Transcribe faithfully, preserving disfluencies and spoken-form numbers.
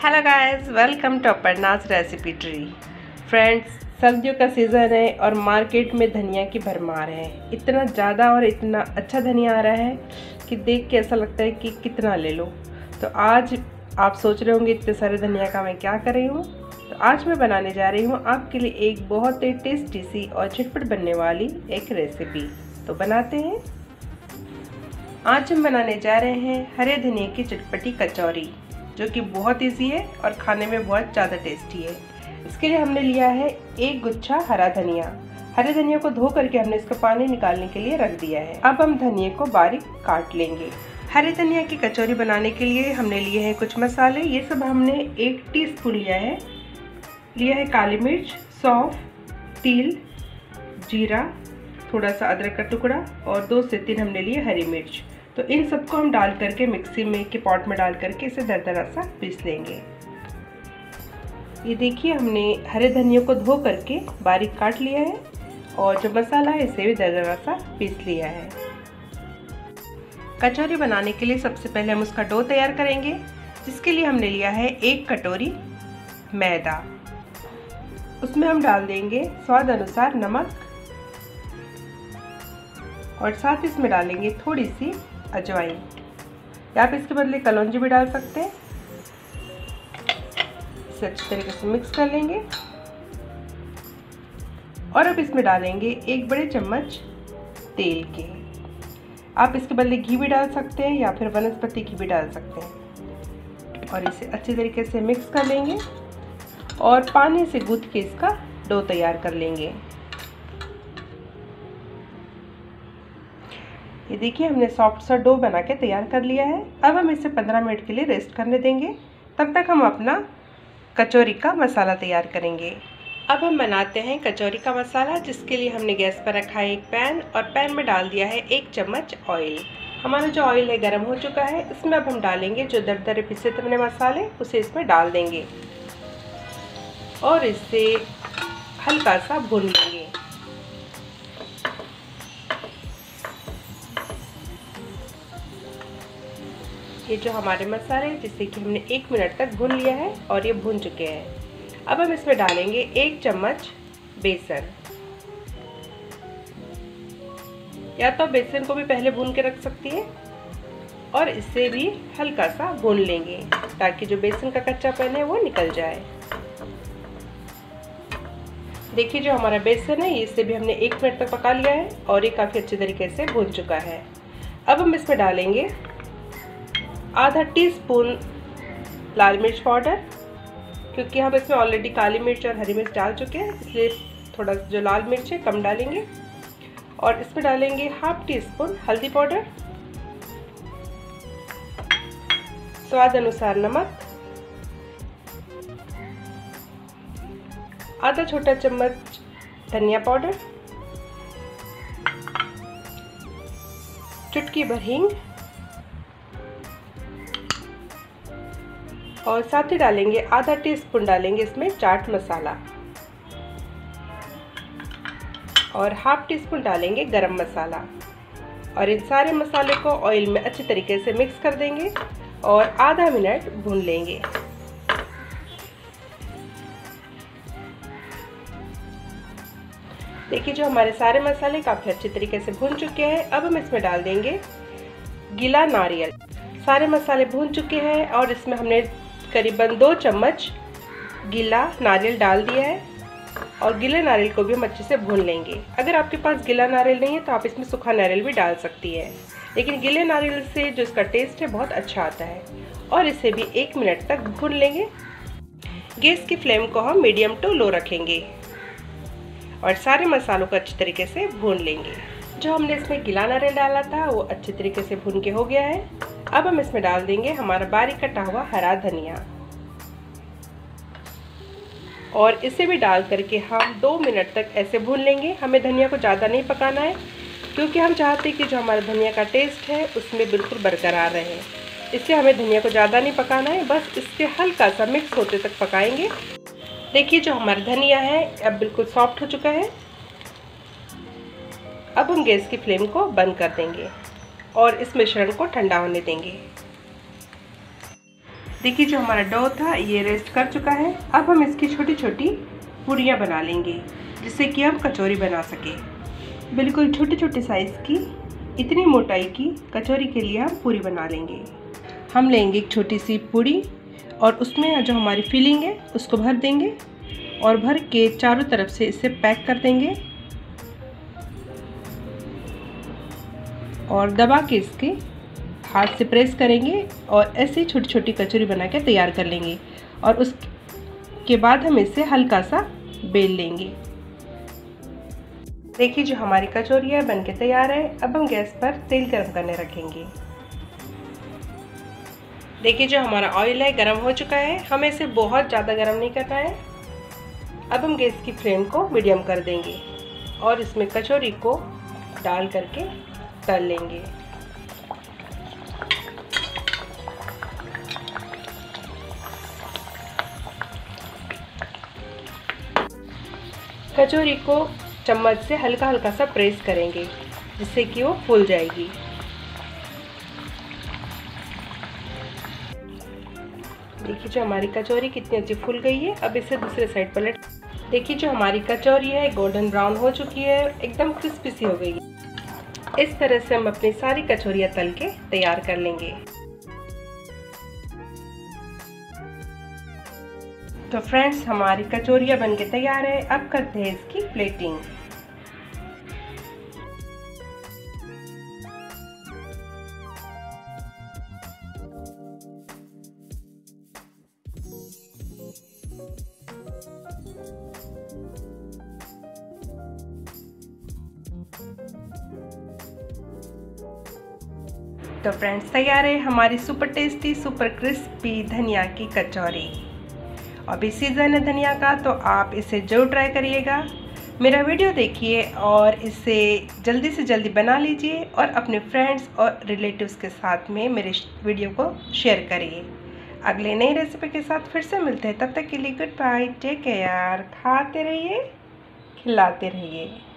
Hello guys, welcome to Aparna's recipe tree. Friends, सर्दियों का season है और मार्केट में धनिया की भरमार है। इतना ज़्यादा और इतना अच्छा धनिया आ रहा है कि देख के ऐसा लगता है कि कितना ले लो। तो आज आप सोच रहे होंगे इतने सारे धनिया का मैं क्या कर रही हूँ। तो आज मैं बनाने जा रही हूँ आपके लिए एक बहुत ही टेस्टी सी और झटपट बनने वाली एक रेसिपी। तो बनाते हैं। आज हम बनाने जा रहे हैं हरे धनिए की चटपटी कचौरी, जो कि बहुत इजी है और खाने में बहुत ज़्यादा टेस्टी है। इसके लिए हमने लिया है एक गुच्छा हरा धनिया। हरे धनिया को धो करके हमने इसका पानी निकालने के लिए रख दिया है। अब हम धनिए को बारीक काट लेंगे। हरे धनिया की कचौरी बनाने के लिए हमने लिए हैं कुछ मसाले। ये सब हमने एक टीस्पून लिया है। लिया है काली मिर्च, सौंफ, तिल, जीरा, थोड़ा सा अदरक का टुकड़ा और दो से तीन हमने लिए हरी मिर्च। तो इन सबको हम डाल करके मिक्सी में के पॉट में डाल करके इसे दरदरा सा पीस लेंगे। ये देखिए, हमने हरे धनिया को धो करके बारीक काट लिया है और जो मसाला है इसे भी दरदरा सा पीस लिया है। कचौरी बनाने के लिए सबसे पहले हम उसका डो तैयार करेंगे, जिसके लिए हमने लिया है एक कटोरी मैदा। उसमें हम डाल देंगे स्वाद अनुसार नमक और साथ इसमें डालेंगे थोड़ी सी अजवाइन, या आप इसके बदले कलौंजी भी डाल सकते हैं। इसे अच्छी तरीके से मिक्स कर लेंगे और अब इसमें डालेंगे एक बड़े चम्मच तेल के। आप इसके बदले घी भी डाल सकते हैं या फिर वनस्पति घी भी डाल सकते हैं और इसे अच्छी तरीके से मिक्स कर लेंगे और पानी से गूंथ के इसका डो तैयार कर लेंगे। ये देखिए, हमने सॉफ्ट सा डो बना के तैयार कर लिया है। अब हम इसे पंद्रह मिनट के लिए रेस्ट करने देंगे। तब तक हम अपना कचौरी का मसाला तैयार करेंगे। अब हम बनाते हैं कचौरी का मसाला, जिसके लिए हमने गैस पर रखा है एक पैन और पैन में डाल दिया है एक चम्मच ऑयल। हमारा जो ऑयल है गर्म हो चुका है। इसमें अब हम डालेंगे जो दरदरे पिसे हमने मसाले, उसे इसमें डाल देंगे और इसे हल्का सा भून लेंगे। ये जो हमारे मसाले हैं, जिसे कि हमने एक मिनट तक भून लिया है और ये भून चुके हैं। अब हम इसमें डालेंगे एक चम्मच बेसन। या तो बेसन को भी पहले भून के रख सकती है और इसे भी हल्का सा भून लेंगे ताकि जो बेसन का कच्चापन है वो निकल जाए। देखिए, जो हमारा बेसन है इसे भी हमने एक मिनट तक पका लिया है और ये काफ़ी अच्छे तरीके से भून चुका है। अब हम इसमें डालेंगे आधा टीस्पून लाल मिर्च पाउडर, क्योंकि हम इसमें ऑलरेडी काली मिर्च और हरी मिर्च डाल चुके हैं, इसलिए थोड़ा जो लाल मिर्च है कम डालेंगे। और इसमें डालेंगे हाफ टी स्पून हल्दी पाउडर, स्वाद अनुसार नमक, आधा छोटा चम्मच धनिया पाउडर, चुटकी भर हींग और साथ ही डालेंगे आधा टीस्पून डालेंगे इसमें चाट मसाला और हाफ टीस्पून डालेंगे गरम मसाला। और इन सारे मसाले को ऑयल में अच्छे तरीके से मिक्स कर देंगे और आधा मिनट भून लेंगे। देखिए, जो हमारे सारे मसाले काफ़ी अच्छे तरीके से भून चुके हैं। अब हम इसमें डाल देंगे गीला नारियल। सारे मसाले भून चुके हैं और इसमें हमने करीबन दो चम्मच गीला नारियल डाल दिया है और गीले नारियल को भी हम अच्छे से भून लेंगे। अगर आपके पास गीला नारियल नहीं है तो आप इसमें सूखा नारियल भी डाल सकती है, लेकिन गीले नारियल से जो इसका टेस्ट है बहुत अच्छा आता है। और इसे भी एक मिनट तक भून लेंगे। गैस की फ्लेम को हम मीडियम टू लो रखेंगे और सारे मसालों को अच्छे तरीके से भून लेंगे। जो हमने इसमें गीला नारियल डाला था वो अच्छे तरीके से भून के हो गया है। अब हम इसमें डाल देंगे हमारा बारीक कटा हुआ हरा धनिया और इसे भी डाल करके हम दो मिनट तक ऐसे भून लेंगे। हमें धनिया को ज़्यादा नहीं पकाना है क्योंकि हम चाहते हैं कि जो हमारा धनिया का टेस्ट है उसमें बिल्कुल बरकरार रहे, इसलिए हमें धनिया को ज़्यादा नहीं पकाना है, बस इसके हल्का सा मिक्स होते तक पकाएंगे। देखिए जो हमारा धनिया है अब बिल्कुल सॉफ्ट हो चुका है। अब हम गैस की फ्लेम को बंद कर देंगे और इस मिश्रण को ठंडा होने देंगे। देखिए जो हमारा डो था ये रेस्ट कर चुका है। अब हम इसकी छोटी छोटी पूरियां बना लेंगे जिससे कि हम कचौरी बना सकें। बिल्कुल छोटे छोटे साइज़ की, इतनी मोटाई की कचौरी के लिए हम पूरी बना लेंगे। हम लेंगे एक छोटी सी पूरी और उसमें जो हमारी फिलिंग है उसको भर देंगे और भर के चारों तरफ से इसे पैक कर देंगे और दबा के इसके हाथ से प्रेस करेंगे और ऐसे छोटी छोटी कचौरी बना के तैयार कर लेंगे। और उसके बाद हम इसे हल्का सा बेल लेंगे। देखिए जो हमारी कचौरियाँ बन के तैयार है। अब हम गैस पर तेल गर्म करने रखेंगे। देखिए जो हमारा ऑयल है गर्म हो चुका है। हमें इसे बहुत ज़्यादा गर्म नहीं करना है। अब हम गैस की फ्लेम को मीडियम कर देंगे और इसमें कचौरी को डाल करके तल लेंगे। कचौरी को चम्मच से हल्का हल्का सा प्रेस करेंगे जिससे कि वो फूल जाएगी। देखिए जो हमारी कचौरी कितनी अच्छी फूल गई है। अब इसे दूसरे साइड पलट। देखिए जो हमारी कचौरी है गोल्डन ब्राउन हो चुकी है, एकदम क्रिस्पी सी हो गई है। इस तरह से हम अपनी सारी कचौरियाँ तल के तैयार कर लेंगे। तो फ्रेंड्स हमारी कचौरियाँ बन के तैयार है। अब करते हैं इसकी प्लेटिंग। तो फ्रेंड्स तैयार है हमारी सुपर टेस्टी सुपर क्रिस्पी धनिया की कचौरी। अभी सीज़न है धनिया का तो आप इसे ज़रूर ट्राई करिएगा। मेरा वीडियो देखिए और इसे जल्दी से जल्दी बना लीजिए और अपने फ्रेंड्स और रिलेटिव्स के साथ में मेरे वीडियो को शेयर करिए। अगले नई रेसिपी के साथ फिर से मिलते हैं। तब तक के लिए गुड बाय, टेक केयर। खाते रहिए, खिलाते रहिए।